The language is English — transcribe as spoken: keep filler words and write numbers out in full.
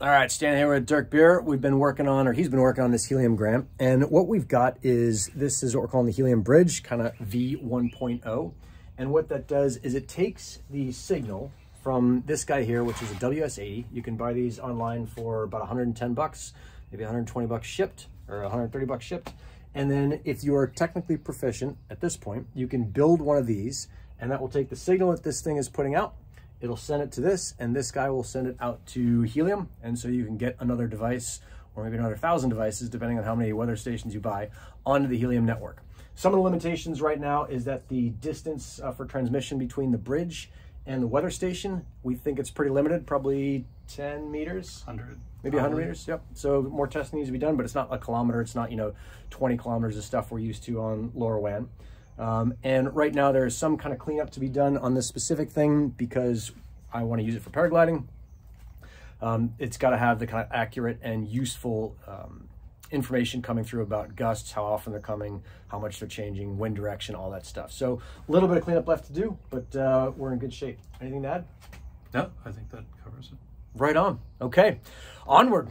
All right, standing here with Dirk Beer. We've been working on, or he's been working on this Helium grant. And what we've got is, this is what we're calling the Helium bridge, kind of V one point oh. And what that does is it takes the signal from this guy here, which is a W S eighty. You can buy these online for about a hundred and ten bucks, maybe a hundred and twenty bucks shipped, or a hundred and thirty bucks shipped. And then if you are technically proficient at this point, you can build one of these, and that will take the signal that this thing is putting out. It'll send it to this, and this guy will send it out to Helium. And so you can get another device, or maybe another thousand devices, depending on how many weather stations you buy, onto the Helium network. Some of the limitations right now is that the distance uh, for transmission between the bridge and the weather station, we think it's pretty limited, probably ten meters. one hundred. Maybe one hundred meters, yep. So more testing needs to be done, but it's not a kilometer. It's not, you know, twenty kilometers of stuff we're used to on LoRaWAN. Um, and right now there is some kind of cleanup to be done on this specific thing because I want to use it for paragliding. Um, it's got to have the kind of accurate and useful um, information coming through about gusts, how often they're coming, how much they're changing, wind direction, all that stuff. So a little bit of cleanup left to do, but uh, we're in good shape. Anything to add? No, I think that covers it. Right on. Okay. Onward.